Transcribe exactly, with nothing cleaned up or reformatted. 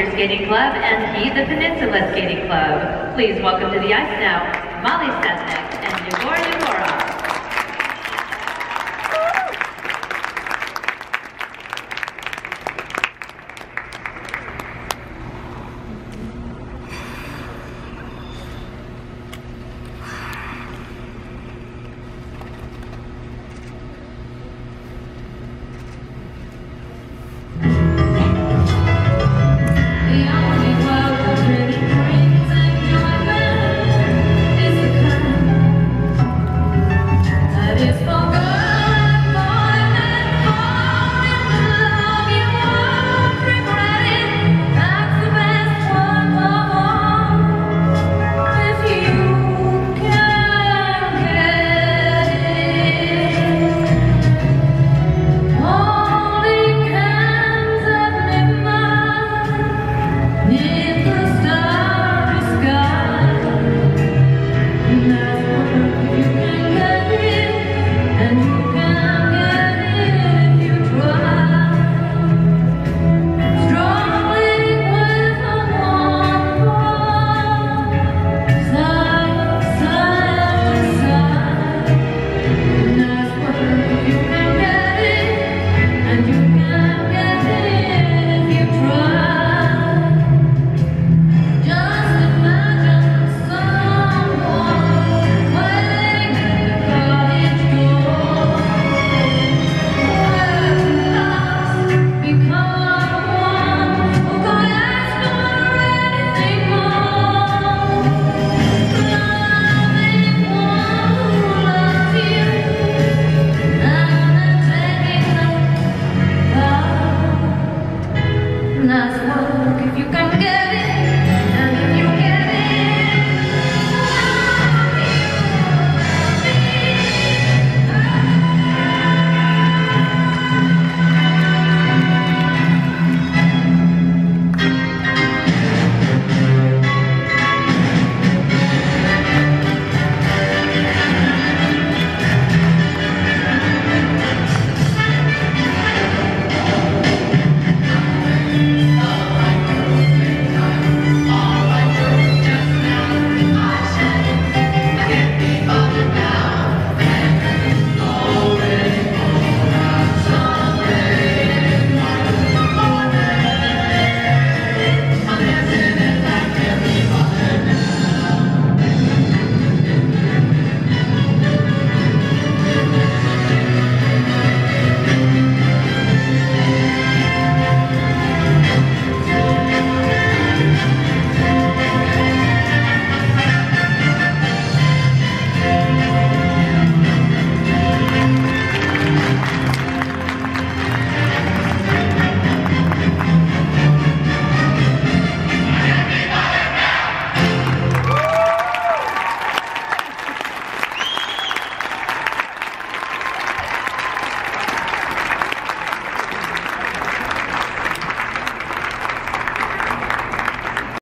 Senior Skating Club and he, the Peninsula Skating Club. Please welcome to the ice now, Molly Cesanek and Yehor Yehorov.